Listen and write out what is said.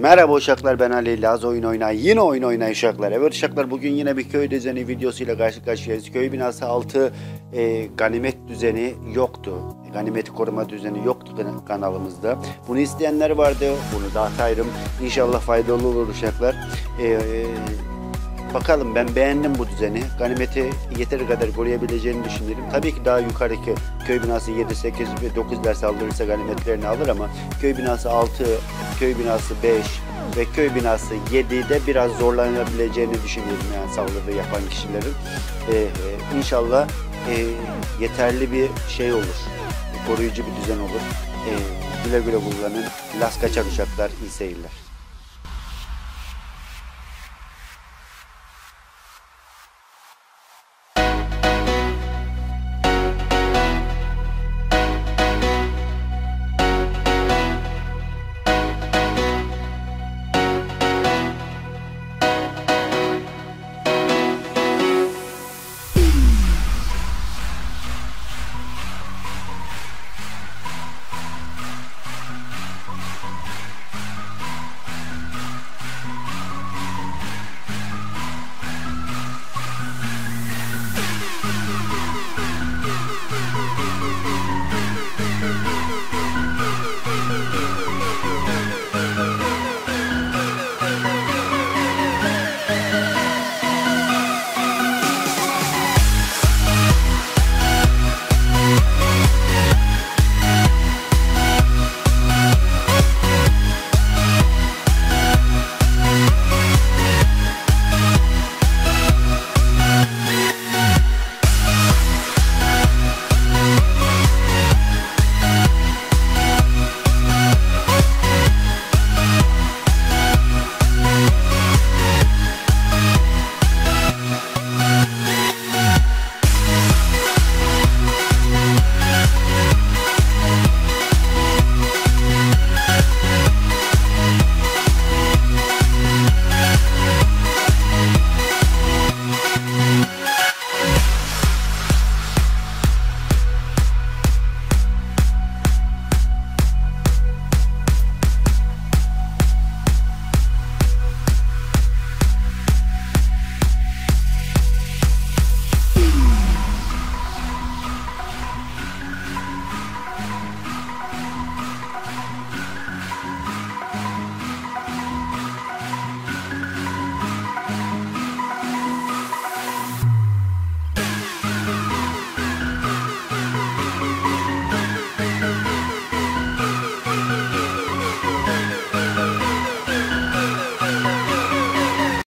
Merhaba uşaklar, ben Ali Laz. Yine oyun oynay uşaklar. Evet uşaklar, bugün yine bir köy düzeni videosuyla karşı karşıyayız. Köy binası 6 ganimet düzeni yoktu. Ganimeti koruma düzeni yoktu kanalımızda. Bunu isteyenler vardı. Bunu da atarım. İnşallah faydalı olur uşaklar. Bakalım, ben beğendim bu düzeni. Ganimeti yeteri kadar koruyabileceğini düşünüyorum. Tabii ki daha yukarıdaki köy binası 7, 8 ve 9 ders aldırırsa ganimetlerini alır ama köy binası 6, köy binası 5 ve köy binası 7'de biraz zorlanabileceğini düşünüyorum yani saldırı yapan kişilerin. İnşallah yeterli bir şey olur. Koruyucu bir düzen olur. Güle güle kullanın. Laz Kaçakçılar, iyi seyirler.